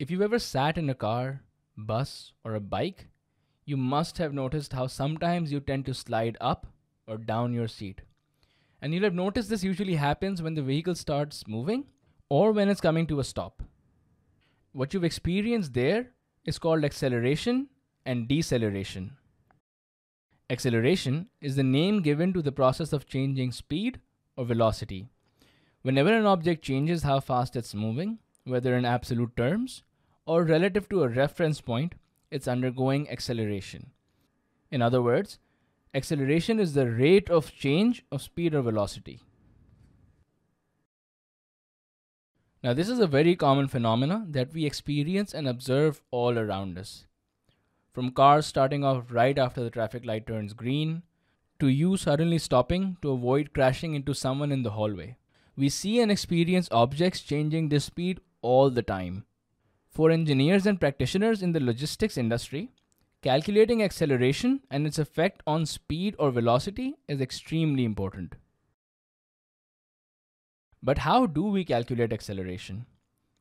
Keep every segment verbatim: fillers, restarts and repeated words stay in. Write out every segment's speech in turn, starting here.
If you've ever sat in a car, bus, or a bike, you must have noticed how sometimes you tend to slide up or down your seat. And you'll have noticed this usually happens when the vehicle starts moving or when it's coming to a stop. What you've experienced there is called acceleration and deceleration. Acceleration is the name given to the process of changing speed or velocity. Whenever an object changes how fast it's moving, whether in absolute terms or relative to a reference point, it's undergoing acceleration. In other words, acceleration is the rate of change of speed or velocity. Now, this is a very common phenomena that we experience and observe all around us. From cars starting off right after the traffic light turns green, to you suddenly stopping to avoid crashing into someone in the hallway. We see and experience objects changing their speed all the time. For engineers and practitioners in the logistics industry, calculating acceleration and its effect on speed or velocity is extremely important. But how do we calculate acceleration?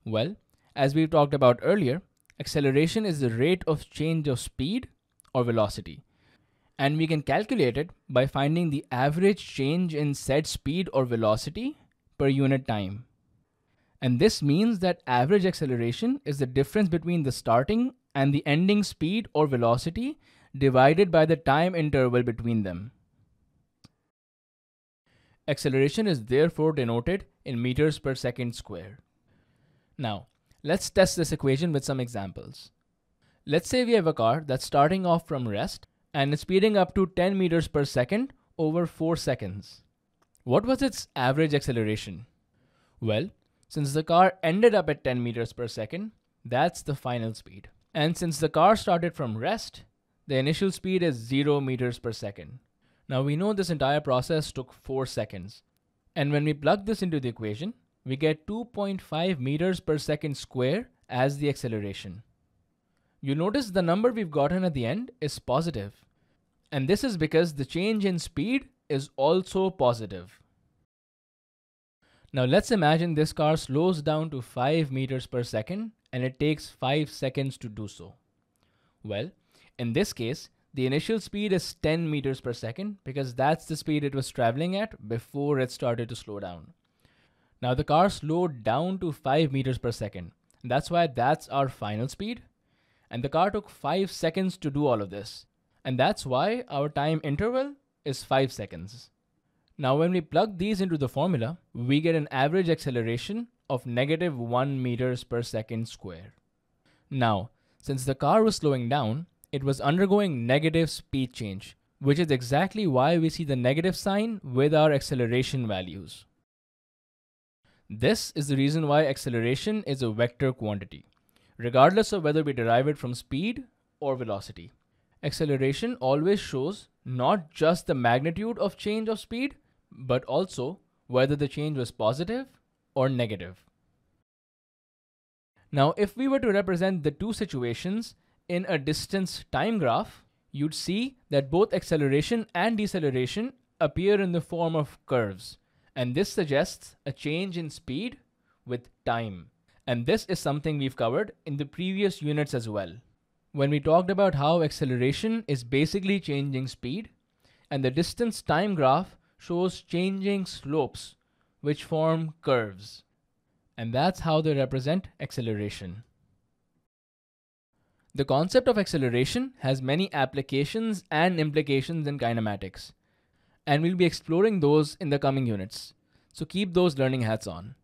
Well, as we talked about earlier, acceleration is the rate of change of speed or velocity, and we can calculate it by finding the average change in said speed or velocity per unit time. And this means that average acceleration is the difference between the starting and the ending speed or velocity divided by the time interval between them. Acceleration is therefore denoted in meters per second squared. Now, let's test this equation with some examples. Let's say we have a car that's starting off from rest and is speeding up to ten meters per second over four seconds. What was its average acceleration? Well, since the car ended up at ten meters per second, that's the final speed. And since the car started from rest, the initial speed is zero meters per second. Now we know this entire process took four seconds. And when we plug this into the equation, we get two point five meters per second squared as the acceleration. You'll notice the number we've gotten at the end is positive. And this is because the change in speed is also positive. Now let's imagine this car slows down to five meters per second and it takes five seconds to do so. Well, in this case, the initial speed is ten meters per second because that's the speed it was traveling at before it started to slow down. Now the car slowed down to five meters per second. That's why that's our final speed. And the car took five seconds to do all of this. And that's why our time interval is five seconds. Now when we plug these into the formula, we get an average acceleration of negative one meters per second squared. Now, since the car was slowing down, it was undergoing negative speed change, which is exactly why we see the negative sign with our acceleration values. This is the reason why acceleration is a vector quantity, regardless of whether we derive it from speed or velocity. Acceleration always shows not just the magnitude of change of speed, but also whether the change was positive or negative. Now, if we were to represent the two situations in a distance time graph, you'd see that both acceleration and deceleration appear in the form of curves. And this suggests a change in speed with time. And this is something we've covered in the previous units as well, when we talked about how acceleration is basically changing speed, and the distance time graph shows changing slopes, which form curves. And that's how they represent acceleration. The concept of acceleration has many applications and implications in kinematics, and we'll be exploring those in the coming units. So keep those learning hats on.